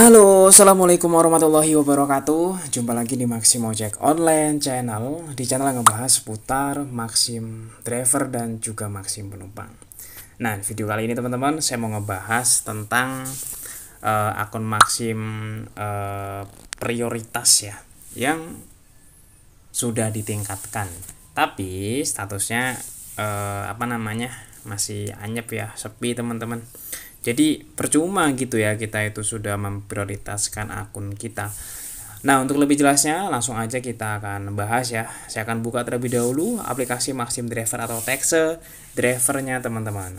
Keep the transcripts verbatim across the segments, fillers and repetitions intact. Halo, assalamualaikum warahmatullahi wabarakatuh. Jumpa lagi di Maxim Ojek Online Channel. Di channel yang ngebahas seputar Maxim Driver dan juga Maxim Penumpang. Nah, video kali ini teman-teman, saya mau ngebahas tentang uh, akun Maxim uh, prioritas ya, yang sudah ditingkatkan. Tapi statusnya uh, apa namanya masih anyep ya, sepi teman-teman. Jadi percuma gitu ya, kita itu sudah memprioritaskan akun kita. Nah, untuk lebih jelasnya langsung aja kita akan bahas ya. Saya akan buka terlebih dahulu aplikasi Maxim Driver atau Taxe Drivernya teman-teman.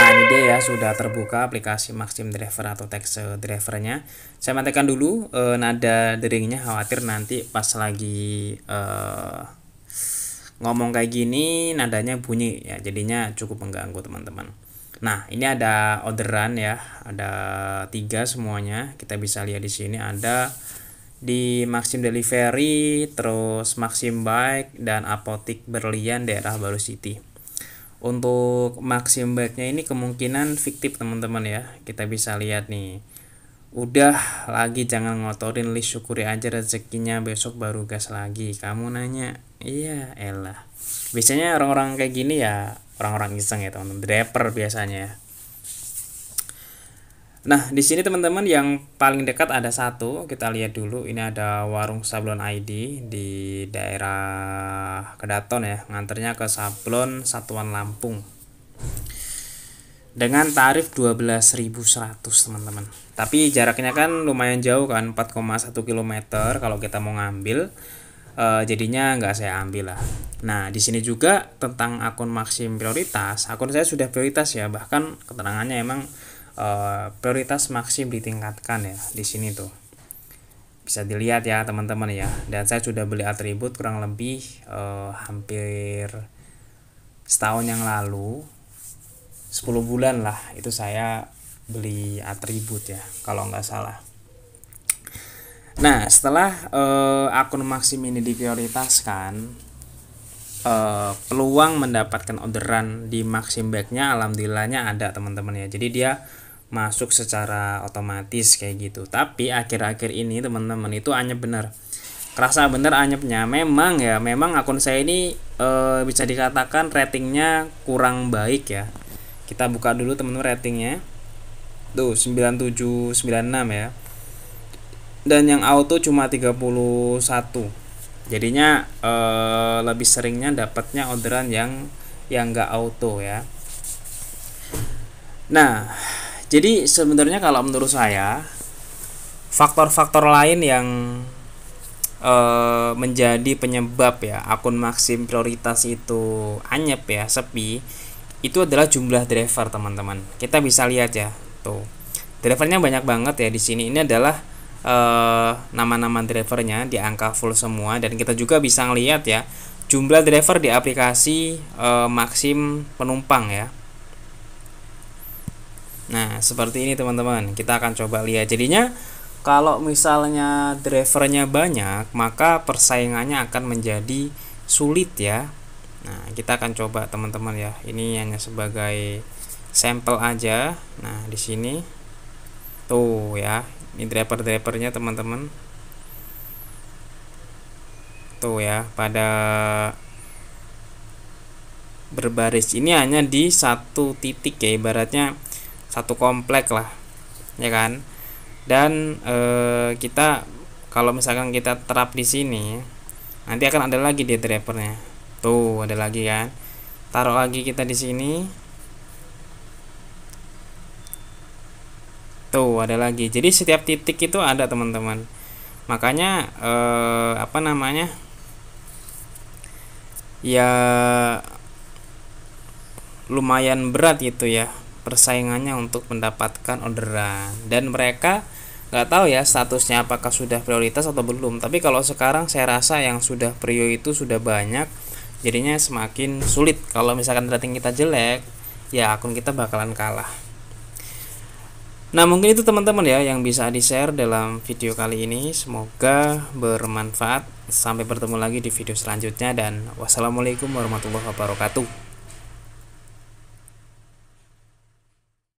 Nah, ini dia ya, sudah terbuka aplikasi Maxim Driver atau Taxe Drivernya. Saya matikan dulu eh, nada deringnya, khawatir nanti pas lagi eh, ngomong kayak gini nadanya bunyi ya, jadinya cukup mengganggu teman-teman. Nah, ini ada orderan ya, ada tiga semuanya. Kita bisa lihat di sini ada di Maxim Delivery, terus Maxim Bike dan Apotek Berlian daerah Baru City. Untuk Maxim Bike-nya ini kemungkinan fiktif teman-teman ya. Kita bisa lihat nih. Udah lagi jangan ngotorin list, syukuri aja rezekinya, besok baru gas lagi. Kamu nanya, iya elah. Biasanya orang-orang kayak gini ya, orang-orang iseng ya teman-teman, driver biasanya ya. Nah, di sini teman-teman yang paling dekat ada satu, kita lihat dulu. Ini ada Warung Sablon I D di daerah Kedaton ya, nganternya ke Sablon Satuan Lampung dengan tarif dua belas ribu seratus teman-teman. Tapi jaraknya kan lumayan jauh kan, empat koma satu kilometer kalau kita mau ngambil. E, jadinya nggak saya ambil lah. Nah, di sini juga tentang akun Maxim prioritas. Akun saya sudah prioritas ya, bahkan keterangannya emang e, prioritas Maxim ditingkatkan ya di sini tuh. Bisa dilihat ya teman-teman ya. Dan saya sudah beli atribut kurang lebih e, hampir setahun yang lalu. sepuluh bulan lah itu saya beli atribut ya kalau nggak salah. Nah, setelah eh, akun Maxim ini diprioritaskan, eh, peluang mendapatkan orderan di Maxim Bike-nya alhamdulillahnya ada teman-teman ya. Jadi dia masuk secara otomatis kayak gitu. Tapi akhir-akhir ini teman-teman itu anyep bener, kerasa bener anyepnya. Memang ya, memang akun saya ini eh, bisa dikatakan ratingnya kurang baik ya. Kita buka dulu teman-teman ratingnya. Tuh sembilan tujuh sembilan enam ya. Dan yang auto cuma tiga puluh satu. Jadinya eh, lebih seringnya dapatnya orderan yang yang enggak auto ya. Nah, jadi sebenarnya kalau menurut saya faktor-faktor lain yang eh, menjadi penyebab ya akun Maxim prioritas itu anyep ya, sepi, itu adalah jumlah driver teman-teman. Kita bisa lihat ya tuh, drivernya banyak banget ya di sini. Ini adalah nama-nama eh, drivernya di angka full semua. Dan kita juga bisa ngelihat ya jumlah driver di aplikasi eh, Maxim penumpang ya. Nah, seperti ini teman-teman, kita akan coba lihat. Jadinya kalau misalnya drivernya banyak, maka persaingannya akan menjadi sulit ya. Nah, kita akan coba teman-teman ya. Ini hanya sebagai sampel aja. Nah, di sini tuh ya, ini driver-drivernya teman-teman. Tuh ya, pada berbaris. Ini hanya di satu titik ya, ibaratnya satu komplek lah. Ya kan? Dan eh, kita kalau misalkan kita terap di sini, nanti akan ada lagi dia drivernya. Tuh, ada lagi kan. Taruh lagi kita di sini. Tuh, ada lagi. Jadi setiap titik itu ada teman-teman. Makanya eh, apa namanya? Ya lumayan berat gitu ya persaingannya untuk mendapatkan orderan. Dan mereka nggak tahu ya statusnya apakah sudah prioritas atau belum. Tapi kalau sekarang saya rasa yang sudah prio itu sudah banyak. Jadinya semakin sulit. Kalau misalkan rating kita jelek, ya akun kita bakalan kalah. Nah, mungkin itu teman-teman ya yang bisa di-share dalam video kali ini. Semoga bermanfaat. Sampai bertemu lagi di video selanjutnya. Dan wassalamualaikum warahmatullahi wabarakatuh.